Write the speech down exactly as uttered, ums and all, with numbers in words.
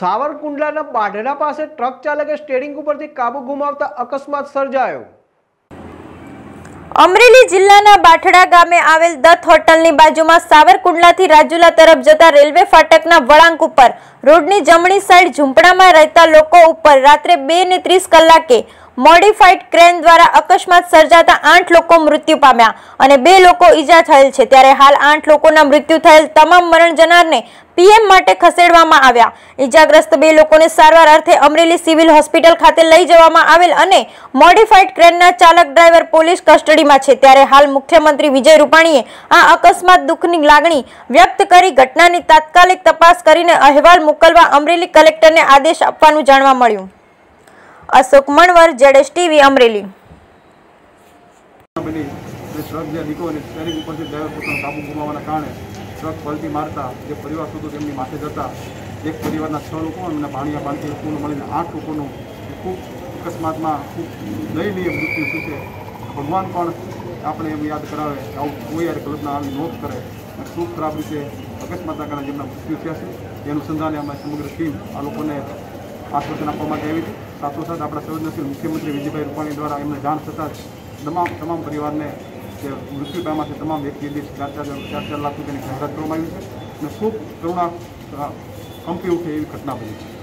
सावर कुंडलाना बाढेरा पास truck चालके steering उपरथी काबू गुमावता अकस्मात सर्जायो। अमरेली जिल्लाना बाठड़ा गामे आवेल दत्त होटलनी बाजुमां सावरकुंडलाथी राजूला तरफ जता रेलवे फाटकना वळांक उपर रोडनी जमणी साइड झूंपड़ामां रहता लोको उपर रात्रे बे ने त्रीस कलाके मॉडिफाइड क्रेन द्वारा अकस्मात सर्जाता आठ लोको मृत्यु पाम्या अने बे लोको ईजा थयेल छे। त्यारे हाल आठ लोकोना मृत्यु थयेल तमाम मरण जनारने पीएम माटे खसेडवामां आव्या। ईजाग्रस्त बे लोकोने सारवार अर्थे अमरेली सिविल हॉस्पिटल खाते लई जवामां आवेल अने मॉडिफाइड क्रेनना चालक ड्राइवर पोलीस कस्टडीमां छे। त्यारे हाल मुख्यमंत्री विजय रूपाणीए आ अकस्मात दुखनी लागणी व्यक्त करी घटनानी तात्कालिक तपास करीने अहेवाल मोकलवा अमरेली कलेक्टरने आदेश आपवानुं जाणवा मळ्युं। अशोक मणवर, जेडेश टीवी, अमरेली। ट्रक पलटी मारता जो परिवार माथे जता एक परिवार छ लोगों भाणिया बांधी मिली आठ लोगों खूब अकस्मात में खूब दयनीय मृत्यु थी। भगवान पर आपने एम याद करावे कि कोई यार कल्पना नोट करे खूब खराब रीते अकस्मात कारण जमना मृत्यु थे अनुसंधाने अमे समग्र टीम आ लोग ने आश्वासन आप साथों साथ अपना संवेदनशील मुख्यमंत्री विजय रूपाणी द्वारा एमने जाण थता तमाम तमाम परिवार ने मृत्यु पाम्या से तमाम व्यक्ति दीठ चार चार चार चार लाख रुपया की जाहरात कर खूब करुणा कंपी उठे एवं घटना बनी।